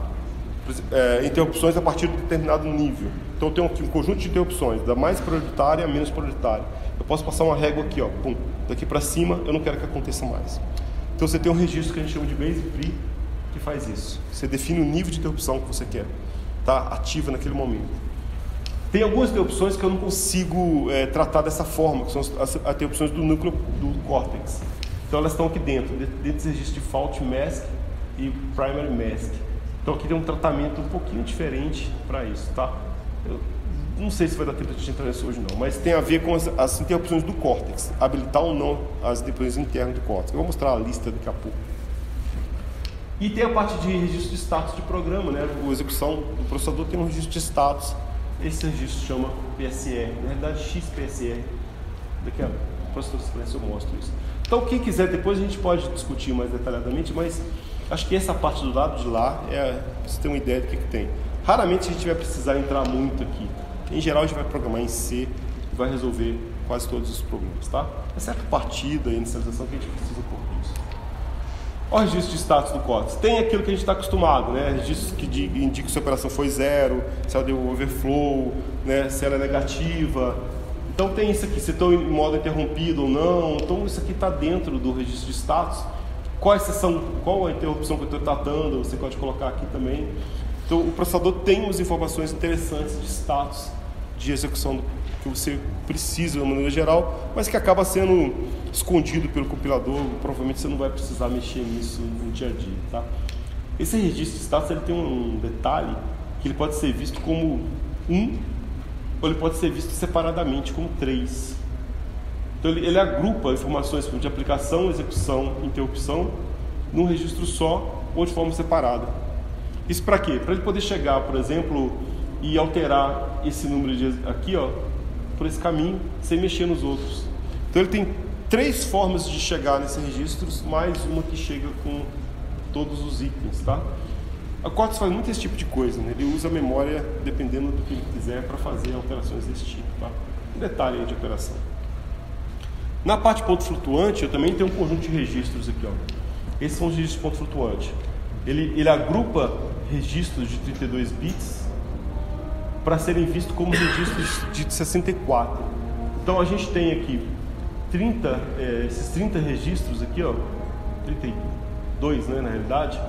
interrupções a partir de determinado nível. Então, eu tenho aqui um conjunto de interrupções, da mais prioritária a menos prioritária. Eu posso passar uma régua aqui, ó, pum, daqui para cima, eu não quero que aconteça mais. Então, você tem um registro que a gente chama de base free que faz isso. Você define o nível de interrupção que você quer, tá? Ativa naquele momento. Tem algumas interrupções que eu não consigo tratar dessa forma, que são as interrupções do núcleo do córtex. Então elas estão aqui dentro desse registro de fault mask e primary mask. Então aqui tem um tratamento um pouquinho diferente para isso, tá? Eu não sei se vai dar tempo de a gente entrar nisso hoje não, mas tem a ver com as interrupções do córtex, habilitar ou não as interrupções internas do córtex. Eu vou mostrar a lista daqui a pouco. E tem a parte de registro de status de programa, né? A execução do processador tem um registro de status. Esse registro chama PSR, na verdade XPSR. Daqui a próxima sequência eu mostro isso. Então quem quiser depois a gente pode discutir mais detalhadamente, mas acho que essa parte do lado de lá é você ter uma ideia do que tem. Raramente a gente vai precisar entrar muito aqui. Em geral a gente vai programar em C e vai resolver quase todos os problemas, tá? Exceto partida e inicialização que a gente precisa por isso. Olha o registro de status do córtex. Tem aquilo que a gente está acostumado, né? Registros que indicam que sua operação foi zero, se ela deu overflow, né? Se ela é negativa. Então tem isso aqui, se estou em modo interrompido ou não. Então isso aqui está dentro do registro de status. Qual a sessão, qual a interrupção que eu estou tratando, você pode colocar aqui também. Então o processador tem umas informações interessantes de status de execução que você precisa de uma maneira geral, mas que acaba sendo escondido pelo compilador, provavelmente você não vai precisar mexer nisso no dia a dia, tá? Esse registro de status ele tem um detalhe que ele pode ser visto como 1 ou ele pode ser visto separadamente como 3. Então ele agrupa informações de aplicação, execução, interrupção num registro só ou de forma separada. Isso para quê? Para ele poder chegar, por exemplo, e alterar esse número de aqui, ó, por esse caminho, sem mexer nos outros. Então ele tem 3 formas de chegar nesses registros, mais uma que chega com todos os itens, tá? A Cortex faz muito esse tipo de coisa, né? Ele usa a memória dependendo do que ele quiser para fazer alterações desse tipo, tá? Um detalhe aí de operação. Na parte de ponto flutuante, eu também tenho um conjunto de registros aqui, ó. Esses são os registros de ponto flutuante. Ele agrupa registros de 32 bits para serem vistos como registros de 64. Então a gente tem aqui 30 registros aqui, ó, 32, né, na realidade,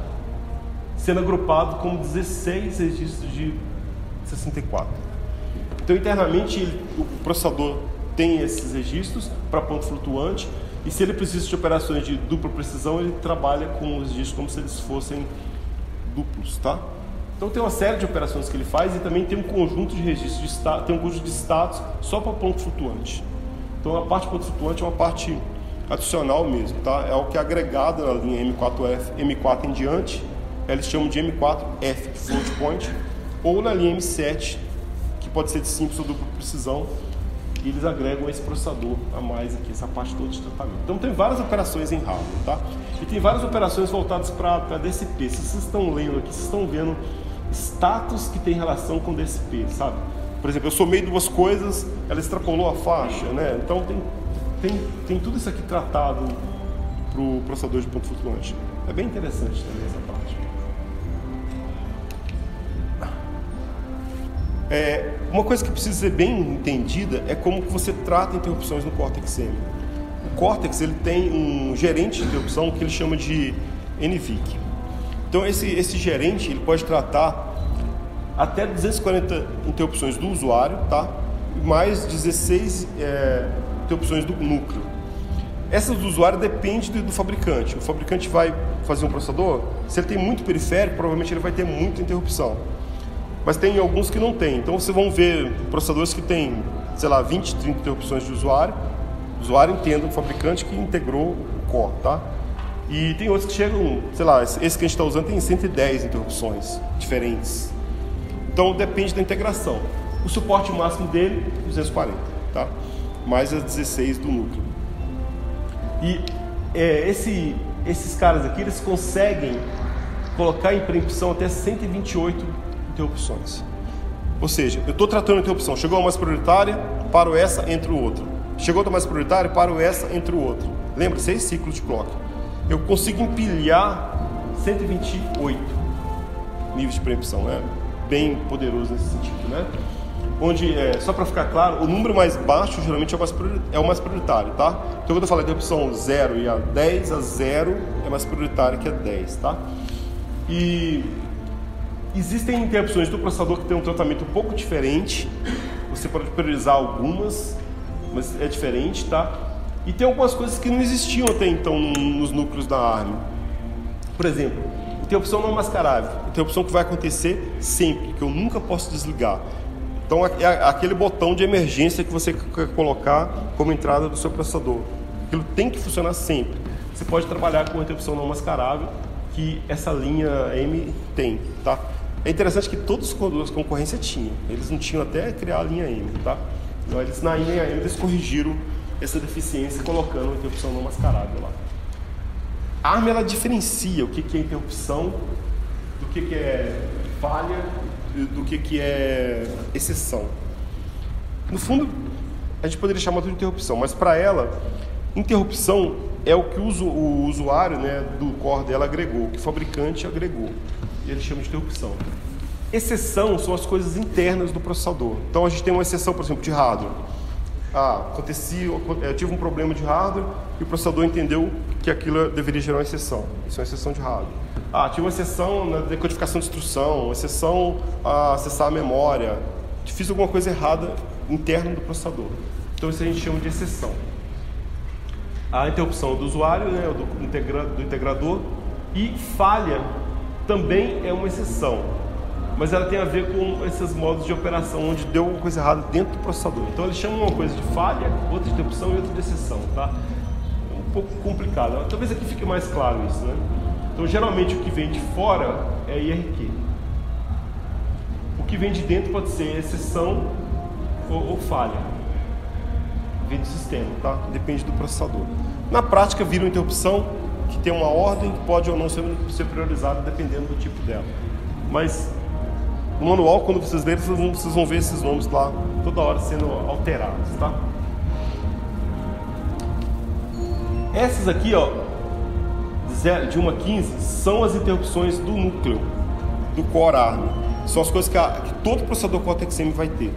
sendo agrupado como 16 registros de 64. Então internamente o processador tem esses registros para ponto flutuante e se ele precisa de operações de dupla precisão, ele trabalha com os registros como se eles fossem duplos, tá? Então tem uma série de operações que ele faz e também tem um conjunto de registros de status, tem um conjunto de status só para ponto flutuante. Então a parte ponto flutuante é uma parte adicional mesmo, tá? É o que é agregado na linha M4F, M4 em diante, eles chamam de M4F, float point, ou na linha M7, que pode ser de simples ou dupla precisão, e eles agregam esse processador a mais aqui, essa parte toda de tratamento. Então tem várias operações em Harvard, tá? E tem várias operações voltadas para DCP. Se vocês estão lendo aqui, vocês estão vendo status que tem relação com DSP, sabe? Por exemplo, eu somei 2 coisas, ela extrapolou a faixa, né? Então tem tudo isso aqui tratado para o processador de ponto flutuante. É bem interessante também essa parte. Uma coisa que precisa ser bem entendida é como que você trata interrupções no Cortex-M. O Cortex ele tem um gerente de interrupção que ele chama de NVIC. Então esse gerente ele pode tratar até 240 interrupções do usuário, tá? Mais 16 interrupções do núcleo. Essas do usuário depende do fabricante. O fabricante vai fazer um processador, se ele tem muito periférico, provavelmente ele vai ter muita interrupção. Mas tem alguns que não tem. Então vocês vão ver processadores que tem, sei lá, 20, 30 interrupções de usuário. O usuário entende o fabricante que integrou o core, tá? E tem outros que chegam, sei lá, esse que a gente está usando tem 110 interrupções diferentes. Então depende da integração. O suporte máximo dele, 240, tá? Mais as 16 do núcleo. E esses caras aqui, eles conseguem colocar em preempção até 128 interrupções. Ou seja, eu estou tratando a interrupção. Chegou a mais prioritária, paro essa, entro outra. Chegou a mais prioritária, paro essa, entro outra. Lembra, 6 ciclos de clock. Eu consigo empilhar 128 níveis de preempção, né? Bem poderoso nesse sentido, né? Onde, só para ficar claro, o número mais baixo geralmente é o mais prioritário, tá? Então quando eu falo de opção 0 e a 10, a 0 é mais prioritária que a 10, tá? E existem interrupções do processador que tem um tratamento um pouco diferente, você pode priorizar algumas, mas é diferente, tá? E tem algumas coisas que não existiam até então nos núcleos da ARM. Por exemplo, o tem a opção não mascarável, tem a opção que vai acontecer sempre, que eu nunca posso desligar. Então é aquele botão de emergência que você quer colocar como entrada do seu processador. Aquilo tem que funcionar sempre. Você pode trabalhar com a interrupção não mascarável que essa linha M tem, tá? É interessante que todos os concorrências tinham, eles não tinham até criar a linha M, tá? Então eles na linha M eles corrigiram essa deficiência colocando a interrupção não mascarável lá. A ARM ela diferencia o que é interrupção, do que é falha, do que é exceção. No fundo, a gente poderia chamar tudo de interrupção, mas para ela, interrupção é o que o usuário, né, do core dela agregou, que o fabricante agregou. E ele chama de interrupção. Exceção são as coisas internas do processador. Então a gente tem uma exceção, por exemplo, de hardware. Ah, aconteceu, eu tive um problema de hardware e o processador entendeu que aquilo deveria gerar uma exceção. Isso é uma exceção de hardware. Ah, tive uma exceção na decodificação de instrução, uma exceção a acessar a memória. Fiz alguma coisa errada interna do processador. Então isso a gente chama de exceção. A interrupção do usuário, né, do integrador, e falha também é uma exceção, mas ela tem a ver com esses modos de operação onde deu alguma coisa errada dentro do processador. Então eles chamam uma coisa de falha, outra de interrupção e outra de exceção, tá? Um pouco complicado, talvez aqui fique mais claro isso, né? Então geralmente o que vem de fora é IRQ, o que vem de dentro pode ser exceção ou falha. Do sistema, tá? Depende do processador. Na prática, vira uma interrupção que tem uma ordem que pode ou não ser priorizada dependendo do tipo dela. Mas no manual, quando vocês lerem, vocês vão ver esses nomes lá toda hora sendo alterados, tá? Essas aqui, ó, de 1 a 15, são as interrupções do núcleo, do Core ARM. São as coisas que todo processador Cortex-M vai ter.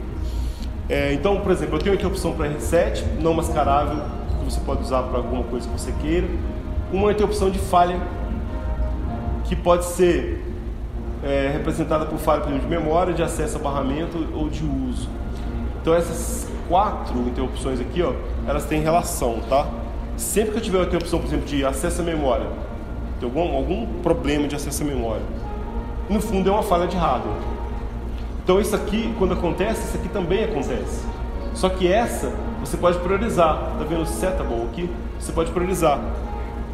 É, então, por exemplo, eu tenho aqui a opção para reset, não mascarável, que você pode usar para alguma coisa que você queira. Uma interrupção de falha, que pode ser representada por falha, por exemplo, de memória, de acesso a barramento ou de uso. Então essas 4 interrupções aqui, ó, elas têm relação, tá? Sempre que eu tiver uma interrupção, por exemplo, de acesso à memória, tem algum problema de acesso à memória, no fundo é uma falha de hardware. Então isso aqui, quando acontece, isso aqui também acontece. Só que essa, você pode priorizar. Tá vendo o setable aqui? Você pode priorizar.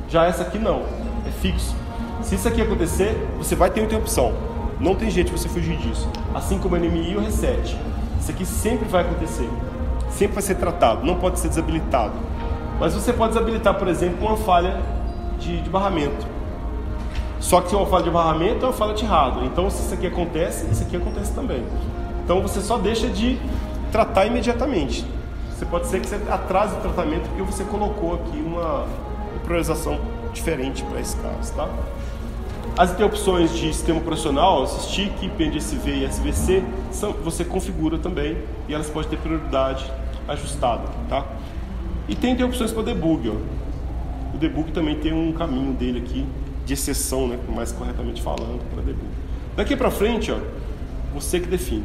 Já essa aqui não, é fixo. Se isso aqui acontecer, você vai ter uma interrupção. Não tem jeito de você fugir disso. Assim como o NMI e o reset. Isso aqui sempre vai acontecer. Sempre vai ser tratado, não pode ser desabilitado. Mas você pode desabilitar, por exemplo, uma falha de barramento. Só que se é uma falha de barramento, é uma falha de hardware. Então, se isso aqui acontece, isso aqui acontece também. Então, você só deixa de tratar imediatamente. Você pode ser que você atrase o tratamento porque você colocou aqui uma priorização diferente para esse caso, tá? As interrupções de sistema operacional, STIC, PENDSV e SVC, você configura também e elas podem ter prioridade ajustada, tá? E tem interrupções para debug, ó. O debug também tem um caminho dele aqui, de exceção, né, mais corretamente falando, para debug. Daqui para frente, ó, você que define.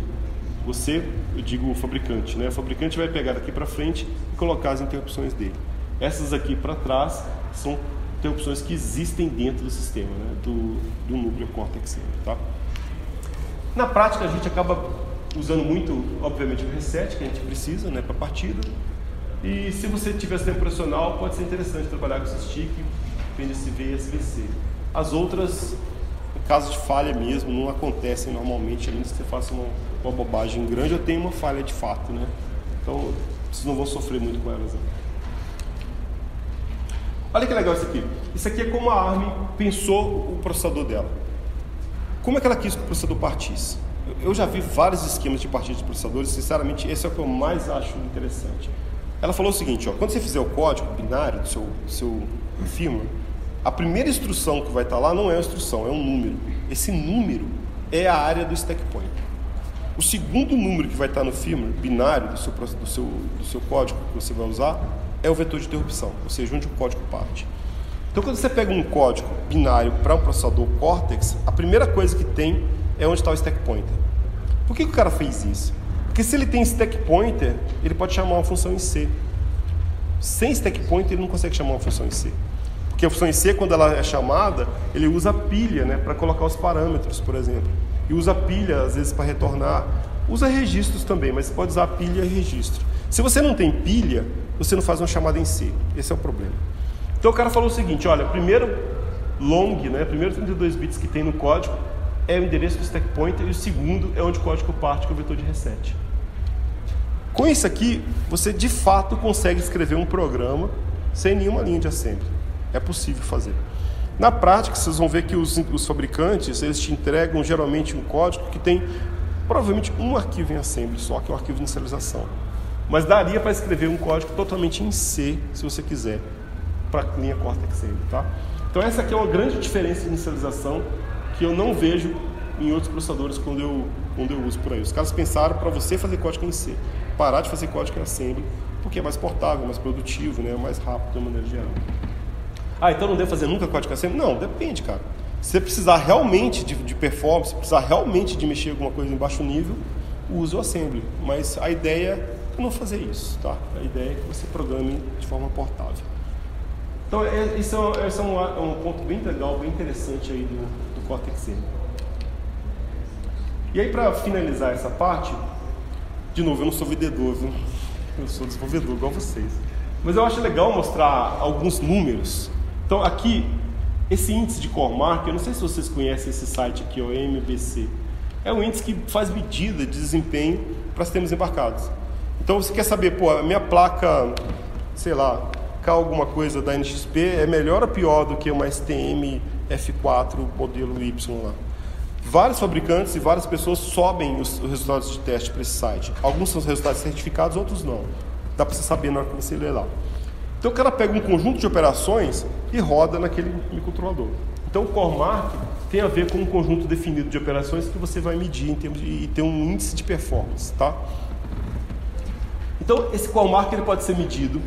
Você, eu digo o fabricante, né? O fabricante vai pegar daqui para frente e colocar as interrupções dele. Essas aqui para trás são interrupções que existem dentro do sistema, né, do núcleo Cortex-M, tá? Na prática, a gente acaba usando muito, obviamente, o reset que a gente precisa, né, para a partida. E se você tiver sistema operacional, pode ser interessante trabalhar com esse stick, PENDSV e SVC. As outras, no caso de falha mesmo, não acontecem normalmente, a menos que você faça uma bobagem grande ou tenha uma falha de fato, né? Então, vocês não vão sofrer muito com elas, né? Olha que legal isso aqui. Isso aqui é como a ARM pensou o processador dela. Como é que ela quis que o processador partisse? Eu já vi vários esquemas de partida de processadores, sinceramente, esse é o que eu mais acho interessante. Ela falou o seguinte, ó, quando você fizer o código binário do seu firmware, a primeira instrução que vai estar lá não é uma instrução, é um número. Esse número é a área do stack pointer. O segundo número que vai estar no firmware, binário do seu código que você vai usar, é o vetor de interrupção, ou seja, onde o código parte. Então, quando você pega um código binário para um processador Cortex, a primeira coisa que tem é onde está o stack pointer. Por que o cara fez isso? Porque se ele tem stack pointer, ele pode chamar uma função em C. Sem stack pointer, ele não consegue chamar uma função em C. que a função em C, quando ela é chamada, ele usa pilha, né, para colocar os parâmetros, por exemplo. E usa pilha, às vezes, para retornar. Usa registros também, mas você pode usar pilha e registro. Se você não tem pilha, você não faz uma chamada em C. Esse é o problema. Então o cara falou o seguinte, olha, primeiro long, né, primeiro 32 bits que tem no código é o endereço do stack pointer e o segundo é onde o código parte, que é o vetor de reset. Com isso aqui, você de fato consegue escrever um programa sem nenhuma linha de assembly. É possível fazer. Na prática, vocês vão ver que os fabricantes, eles te entregam geralmente um código que tem provavelmente um arquivo em assembly, só que é um arquivo de inicialização. Mas daria para escrever um código totalmente em C, se você quiser, para a linha Cortex-M, tá? Então essa aqui é uma grande diferença de inicialização que eu não vejo em outros processadores quando eu uso por aí. Os caras pensaram para você fazer código em C, parar de fazer código em assembly, porque é mais portável, mais produtivo, né? Mais rápido de uma maneira geral. Ah, então não devo fazer nunca código em assembly? Não, depende, cara. Se você precisar realmente de performance, se precisar realmente de mexer alguma coisa em baixo nível, use o assembly. Mas a ideia é não fazer isso, tá? A ideia é que você programe de forma portável. Então, esse é um ponto bem legal, bem interessante aí do Cortex-R. E aí, para finalizar essa parte, de novo, eu não sou vendedor, viu? Eu sou desenvolvedor, igual vocês. Mas eu acho legal mostrar alguns números. Então, aqui, esse índice de CoreMark, eu não sei se vocês conhecem esse site aqui, o MBC. É um índice que faz medida de desempenho para sistemas embarcados. Então, você quer saber, pô, a minha placa, sei lá, alguma coisa da NXP é melhor ou pior do que uma STM F4 modelo Y lá. Vários fabricantes e várias pessoas sobem os resultados de teste para esse site. Alguns são os resultados certificados, outros não. Dá para você saber na hora que você lê lá. Então o cara pega um conjunto de operações e roda naquele microcontrolador. Então o CoreMark tem a ver com um conjunto definido de operações que você vai medir em termos de, e ter um índice de performance, tá? Então esse CoreMark ele pode ser medido.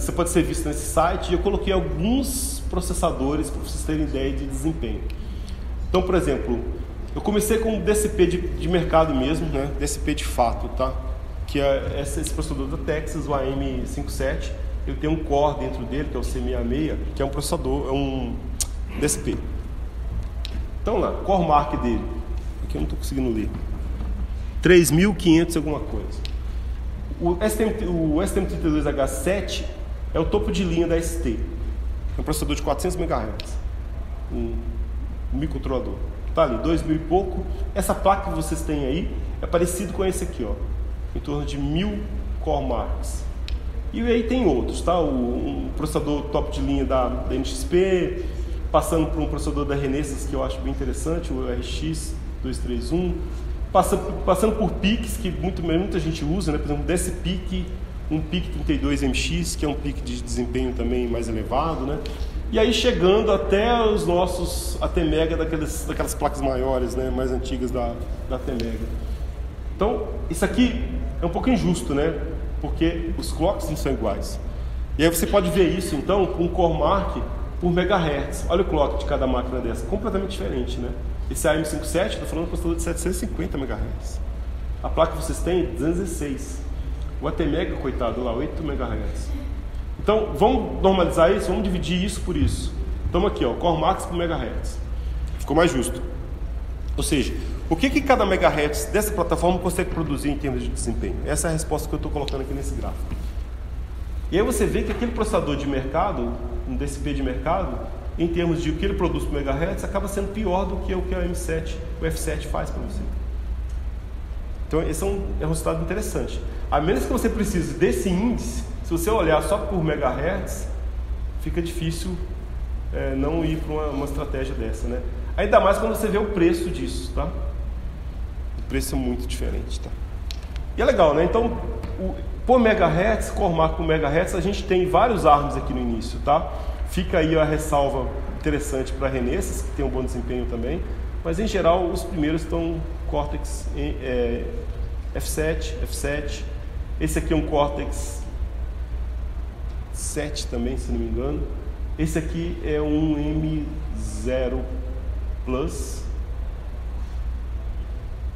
Você pode ser visto nesse site. Eu coloquei alguns processadores para vocês terem ideia de desempenho. Então, por exemplo, eu comecei com um DCP de mercado mesmo, né? DCP de fato, tá? Que é esse processador da Texas, o AM57. Ele tem um core dentro dele, que é o C66, que é um processador, é um DCP. Então lá, core mark dele, aqui eu não estou conseguindo ler, 3.500 alguma coisa. O STM32H7 é o topo de linha da ST. É um processador de 400 MHz. Um microcontrolador. Tá ali, 2000 e pouco. Essa placa que vocês têm aí é parecido com esse aqui, ó. Em torno de 1000 CoreMarks. E aí tem outros, tá? Um processador top de linha da NXP, passando por um processador da Renesas que eu acho bem interessante, o RX231. Passando por PICs que muita gente usa, né? Por exemplo, desse PIC, um PIC 32MX, que é um PIC de desempenho também mais elevado, né? E aí chegando até os nossos ATmega daquelas placas maiores, né? Mais antigas da ATmega. Então, isso aqui é um pouco injusto, né? Porque os clocks não são iguais. E aí você pode ver isso, então, com um CoreMark por megahertz. Olha o clock de cada máquina dessa, completamente diferente, né? Esse AM57, estou falando de um processador de 750 MHz. A placa que vocês têm é 216. O ATmega, coitado, lá, 8 MHz. Então, vamos normalizar isso, vamos dividir isso por isso. Então, aqui, ó, CoreMark por MHz. Ficou mais justo. Ou seja, o que cada MHz dessa plataforma consegue produzir em termos de desempenho? Essa é a resposta que eu estou colocando aqui nesse gráfico. E aí você vê que aquele processador de mercado, um DCP de mercado, em termos de o que ele produz por megahertz, acaba sendo pior do que o M7, o F7 faz para você. Então esse é um resultado interessante. A menos que você precise desse índice, se você olhar só por megahertz, fica difícil não ir para uma estratégia dessa, né? Ainda mais quando você vê o preço disso, tá? O preço é muito diferente, tá? E é legal, né? Então, por megahertz, CoreMark por megahertz, a gente tem vários ARMs aqui no início, tá? Fica aí a ressalva interessante para a Renesas, que tem um bom desempenho também. Mas, em geral, os primeiros estão Cortex F7, F7. Esse aqui é um Cortex 7 também, se não me engano. Esse aqui é um M0 Plus.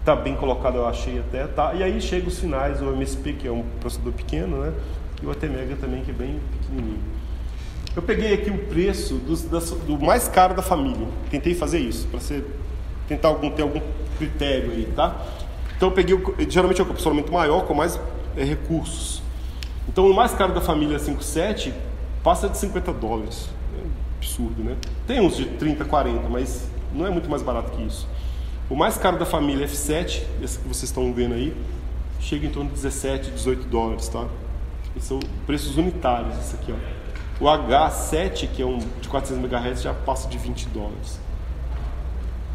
Tá bem colocado, eu achei até. Tá. E aí chega os finais, o MSP, que é um processador pequeno, né? E o ATmega também, que é bem pequenininho. Eu peguei aqui o preço do mais caro da família. Tentei fazer isso, para você tentar ter algum critério aí, tá? Então eu peguei, geralmente é o compulsionamento maior com mais recursos. Então o mais caro da família 5.7 passa de $50. É absurdo, né? Tem uns de 30, 40, mas não é muito mais barato que isso. O mais caro da família F7, esse que vocês estão vendo aí, chega em torno de $17, $18, tá? Esses são preços unitários, isso aqui, ó. O H7, que é um de 400 MHz, já passa de $20.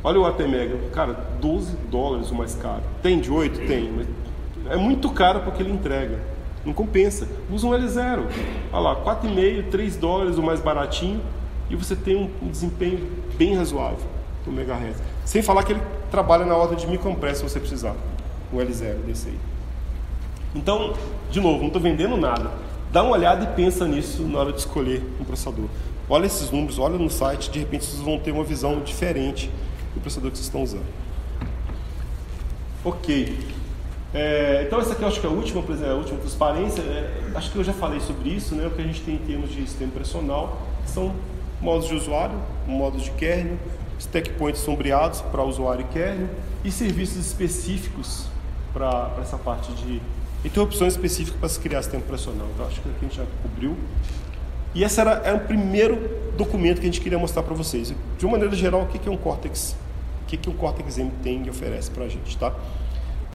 Olha o ATmega, cara, $12 o mais caro. Tem de 8? Tem, mas é muito caro porque ele entrega. Não compensa. Usa um L0. Olha lá, $4,5, $3 o mais baratinho, e você tem um desempenho bem razoável no MHz. Sem falar que ele trabalha na ordem de microamperes se você precisar. Um L0 desse aí. Então, de novo, não estou vendendo nada. Dá uma olhada e pensa nisso na hora de escolher um processador. Olha esses números, olha no site, de repente vocês vão ter uma visão diferente do processador que vocês estão usando. Ok. Então essa aqui eu acho que é a última transparência. Acho que eu já falei sobre isso, né? O que a gente tem em termos de sistema operacional são modos de usuário, modos de kernel, stack points sombreados para usuário e kernel, e serviços específicos para essa parte de interrupções específicas para se criar sistema operacional. Então acho que aqui a gente já cobriu. E esse era o primeiro documento que a gente queria mostrar para vocês. De uma maneira geral, o que é um Cortex? O que é um Cortex-M tem e oferece para a gente, tá?